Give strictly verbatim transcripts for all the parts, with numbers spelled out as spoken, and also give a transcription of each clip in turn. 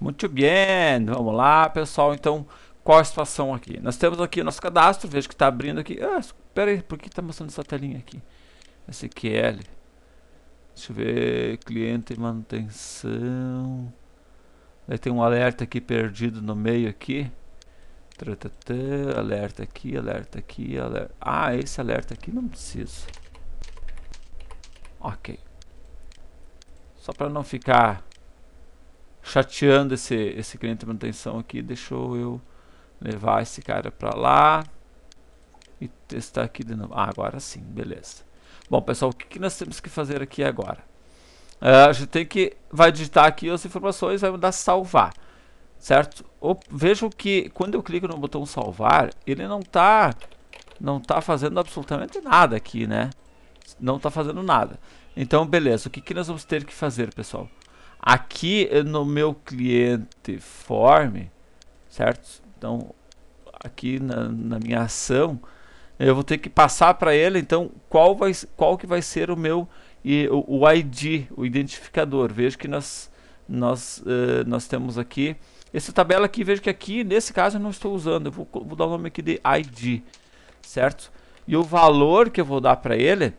Muito bem, vamos lá, pessoal. Então, qual a situação aqui? Nós temos aqui o nosso cadastro, vejo que está abrindo aqui. Ah, espera aí, por que está mostrando essa telinha aqui? S Q L. Deixa eu ver, cliente e manutenção. Aí tem um alerta aqui perdido no meio aqui. Tratatã, alerta aqui, alerta aqui, alerta... Ah, esse alerta aqui não precisa. Ok. Só para não ficar chateando esse, esse cliente de manutenção aqui, deixa eu levar esse cara para lá e testar aqui de novo. Ah, agora sim, beleza. Bom, pessoal, o que nós temos que fazer aqui agora? Uh, a gente tem que, vai digitar aqui as informações, vai mudar salvar, certo? Ou, vejo que quando eu clico no botão salvar, ele não tá, não tá fazendo absolutamente nada aqui, né? Não tá fazendo nada. Então, beleza, o que, que nós vamos ter que fazer, pessoal? Aqui no meu cliente form, certo? Então, aqui na, na minha ação, eu vou ter que passar para ele, então, qual, vai, qual que vai ser o meu... E o, o I D, o identificador. Veja que nós, nós, uh, nós temos aqui essa tabela aqui. Veja que aqui, nesse caso, eu não estou usando. Eu vou, vou dar o nome aqui de I D, certo? E o valor que eu vou dar para ele,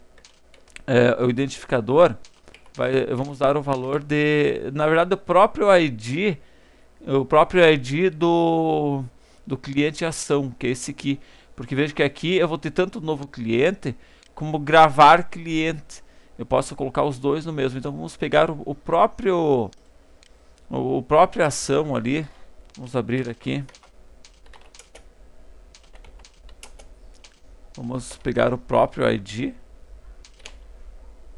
uh, o identificador, vai, vamos dar o valor de... Na verdade, o próprio I D, o próprio I D do, do cliente ação, que é esse aqui. Porque veja que aqui eu vou ter tanto novo cliente, como gravar cliente. Eu posso colocar os dois no mesmo. Então vamos pegar o, o próprio o, o próprio ação ali. Vamos abrir aqui. Vamos pegar o próprio I D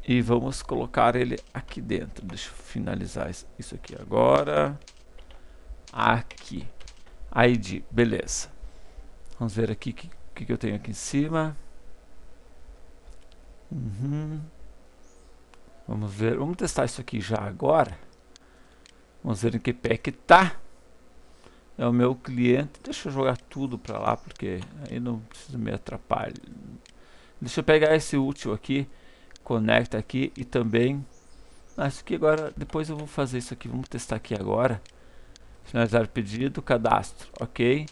e vamos colocar ele aqui dentro. Deixa eu finalizar isso aqui agora. Aqui. I D, beleza. Vamos ver aqui o que, que, que eu tenho aqui em cima. Uhum. Vamos ver, vamos testar isso aqui já agora. Vamos ver em que pé que tá. É o meu cliente. Deixa eu jogar tudo para lá, porque aí não preciso me atrapalhar. Deixa eu pegar esse útil aqui, conecta aqui e também... Acho que agora, depois eu vou fazer isso aqui. Vamos testar aqui agora. Finalizar o pedido, cadastro, ok.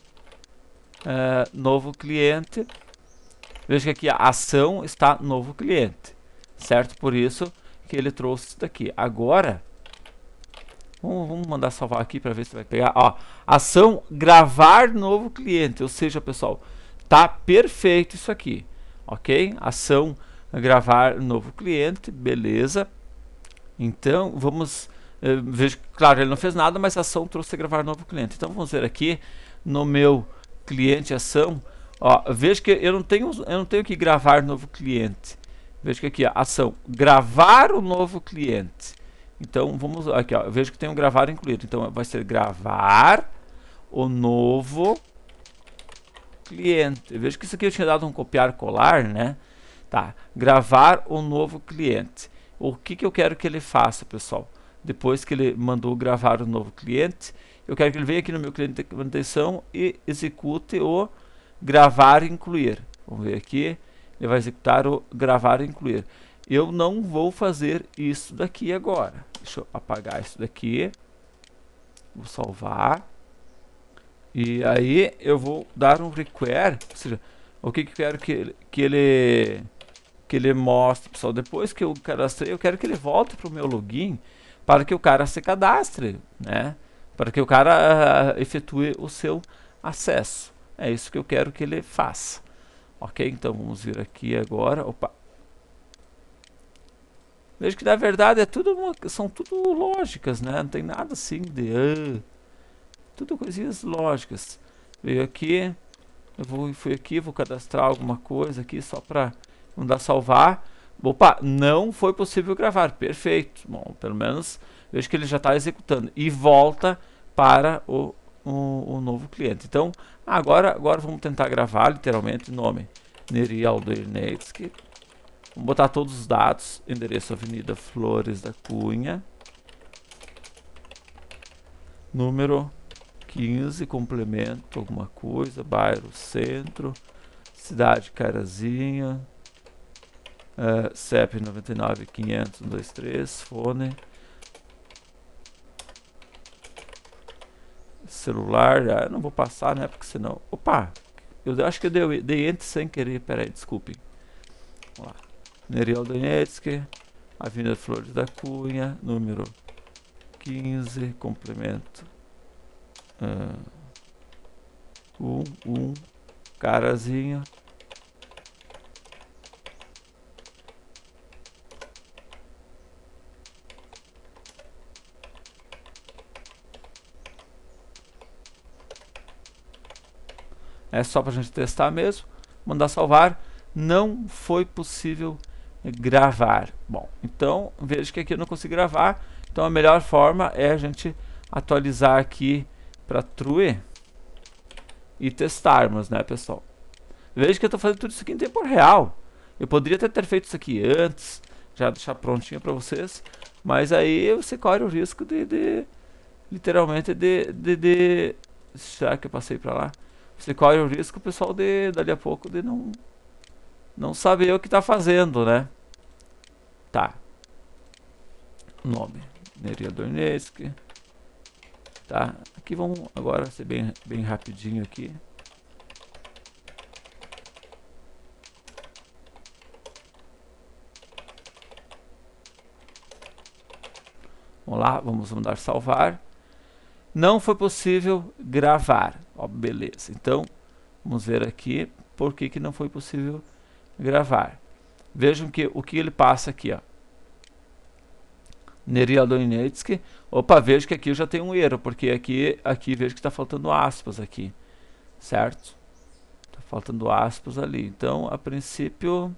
Uh, novo cliente. Veja que aqui a ação está novo cliente, certo? Por isso... que ele trouxe isso daqui. Agora vamos, vamos mandar salvar aqui para ver se vai pegar. Ó, ação gravar novo cliente, ou seja, pessoal, tá perfeito isso aqui, ok? Ação gravar novo cliente, beleza. Então vamos eh, vejo, claro, ele não fez nada, mas a ação trouxe gravar novo cliente. Então vamos ver aqui no meu cliente ação, ó, vejo que eu não tenho eu não tenho que gravar novo cliente. Veja que aqui, ó, ação, gravar o novo cliente. Então, vamos aqui, ó, vejo que tem um gravar incluído. Então, vai ser gravar o novo cliente. Veja que isso aqui eu tinha dado um copiar colar, né? Tá, gravar o novo cliente. O que que eu quero que ele faça, pessoal? Depois que ele mandou gravar o novo cliente, eu quero que ele venha aqui no meu cliente de manutenção e execute o gravar incluir. Vamos ver aqui. Ele vai executar o gravar e incluir. Eu não vou fazer isso daqui agora. Deixa eu apagar isso daqui. Vou salvar. E aí eu vou dar um require. Ou seja, o que, que eu quero que ele, que ele, que ele mostre, pessoal. Depois que eu cadastrei, eu quero que ele volte para o meu login. Para que o cara se cadastre, né? Para que o cara uh, efetue o seu acesso. É isso que eu quero que ele faça. Ok, então vamos vir aqui agora. Opa. Vejo que na verdade é tudo uma, são tudo lógicas, né? Não tem nada assim de... Uh, tudo coisinhas lógicas. Veio aqui. Eu vou, fui aqui, vou cadastrar alguma coisa aqui só para mandar salvar. Opa, não foi possível gravar. Perfeito. Bom, pelo menos vejo que ele já está executando. E volta para o... O, o novo cliente. Então agora, agora vamos tentar gravar literalmente nome Neri Neitzke. Vamos botar todos os dados, endereço Avenida Flores da Cunha, número quinze, complemento alguma coisa, bairro centro, cidade Carazinha, uh, C E P nove nove cinco zero zero um dois três, fone celular, ah, não vou passar, né, porque senão... Opa! Eu acho que eu dei, dei enter sem querer, peraí, desculpe. Vamos lá. Neri Neitzke, Avenida Flores da Cunha, número quinze, complemento um, um, Carazinho. É só para a gente testar mesmo. Mandar salvar. Não foi possível gravar. Bom, então veja que aqui eu não consigo gravar. Então a melhor forma é a gente atualizar aqui para true e testarmos, né, pessoal? Veja que eu estou fazendo tudo isso aqui em tempo real. Eu poderia até ter feito isso aqui antes, já deixar prontinho para vocês, mas aí você corre o risco de, de literalmente de, de, de... Será que eu passei para lá? Você corre o risco, pessoal, de dali a pouco de não não saber o que está fazendo, né? Tá. Nome. Neri Neitzke. Tá. Aqui vamos agora ser bem bem rapidinho aqui. Vamos lá, vamos mandar salvar. Não foi possível gravar. Ó, beleza. Então, vamos ver aqui por que que não foi possível gravar. Vejam que o que ele passa aqui, ó. Neri Neitzke. Opa, vejo que aqui eu já tenho um erro, porque aqui, aqui vejo que está faltando aspas aqui. Certo? Está faltando aspas ali. Então, a princípio,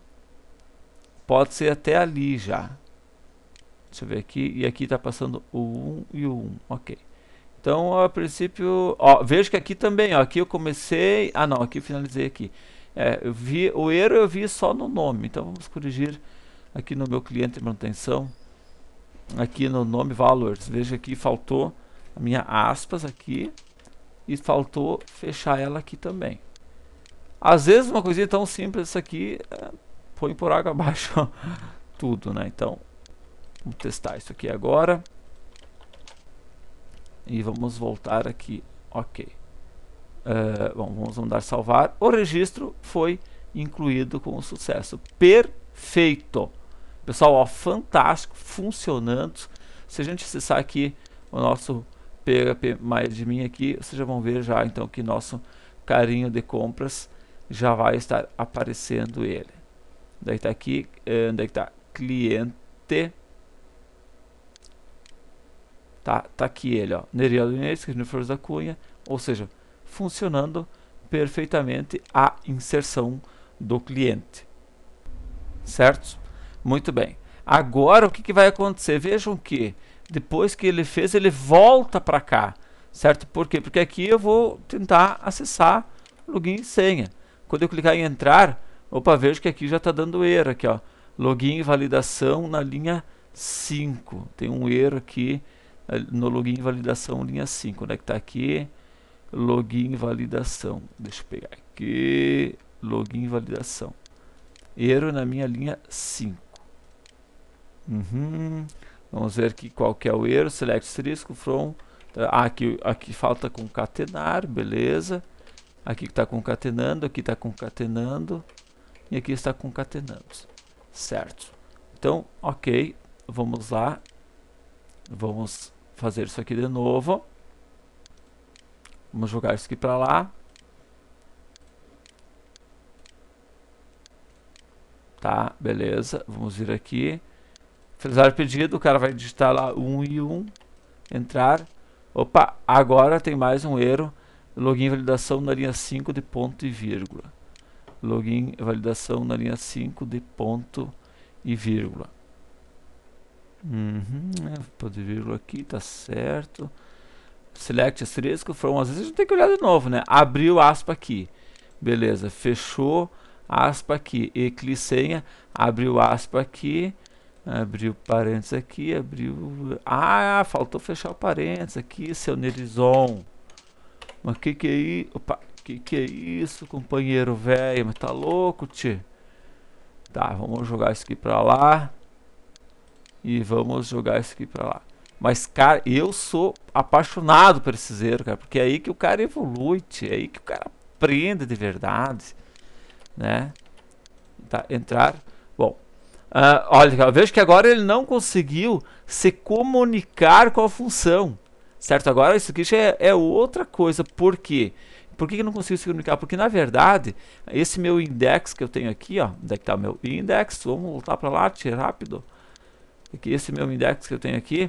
pode ser até ali já. Deixa eu ver aqui. E aqui está passando o um e o um. Ok. Então, a princípio, ó, vejo que aqui também, ó, aqui eu comecei, ah não, aqui eu finalizei aqui. É, eu vi, o erro eu vi só no nome, então vamos corrigir aqui no meu cliente de manutenção, aqui no nome Valors, veja que faltou a minha aspas aqui e faltou fechar ela aqui também. Às vezes uma coisinha tão simples, isso aqui é, põe por água abaixo tudo, né? Então, vamos testar isso aqui agora. E vamos voltar aqui, ok. Uh, bom, vamos mandar salvar. O registro foi incluído com sucesso. Perfeito! Pessoal, ó, fantástico, funcionando. Se a gente acessar aqui o nosso P H P MyAdmin aqui, vocês já vão ver já então que nosso carrinho de compras já vai estar aparecendo ele. Daí está aqui, onde é que tá? Cliente. Tá, tá aqui ele, ó, Neri Neitzke, Flores da Cunha, ou seja, funcionando perfeitamente a inserção do cliente, certo? Muito bem. Agora o que, que vai acontecer? Vejam que depois que ele fez, ele volta para cá, certo? Por quê? Porque aqui eu vou tentar acessar login e senha. Quando eu clicar em entrar, opa, vejo que aqui já está dando erro, aqui, ó, login e validação na linha cinco, tem um erro aqui. No login e validação linha cinco, onde é que está aqui? Login e validação, deixa eu pegar aqui, login e validação, erro na minha linha cinco. Uhum. Vamos ver aqui qual que é o erro, select asterisco, from, ah, aqui, aqui falta concatenar, beleza, aqui está concatenando, aqui está concatenando, e aqui está concatenando, certo? Então, ok, vamos lá. Vamos fazer isso aqui de novo. Vamos jogar isso aqui para lá. Tá, beleza. Vamos vir aqui. Finalizar o pedido. O cara vai digitar lá um e um. Entrar. Opa, agora tem mais um erro. Login e validação na linha cinco de ponto e vírgula. Login e validação na linha cinco de ponto e vírgula. Uhum, pode vírgula aqui, tá certo. Select asterisco, from, às vezes a gente tem que olhar de novo, né? Abriu aspa aqui, beleza, fechou aspa aqui, e clique senha, abriu aspa aqui, abriu parênteses aqui, abriu... Ah, faltou fechar o parênteses aqui, seu Nerizon. Mas que que é isso? Opa, que que é isso, companheiro velho? Mas tá louco, tchê? Tá, vamos jogar isso aqui pra lá. E vamos jogar isso aqui para lá. Mas, cara, eu sou apaixonado por esse zero, cara, porque é aí que o cara evolui, é aí que o cara aprende de verdade, né? Tá, entrar. Bom, uh, olha, eu vejo que agora ele não conseguiu se comunicar com a função, certo? Agora isso aqui já é, é outra coisa. Por quê? Por que, que não consigo se comunicar? Porque, na verdade, esse meu index que eu tenho aqui, ó, onde é que tá o meu index? Vamos voltar para lá, tirar rápido. Aqui, esse meu index que eu tenho aqui.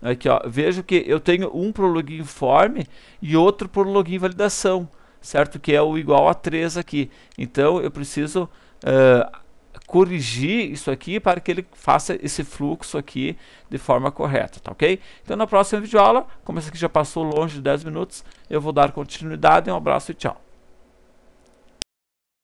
Aqui, ó, vejo que eu tenho um pro login form e outro pro login validação, certo? Que é o igual a três aqui. Então eu preciso uh, corrigir isso aqui para que ele faça esse fluxo aqui de forma correta, tá ok? Então na próxima videoaula, como essa aqui já passou longe de dez minutos, eu vou dar continuidade. Um abraço e tchau.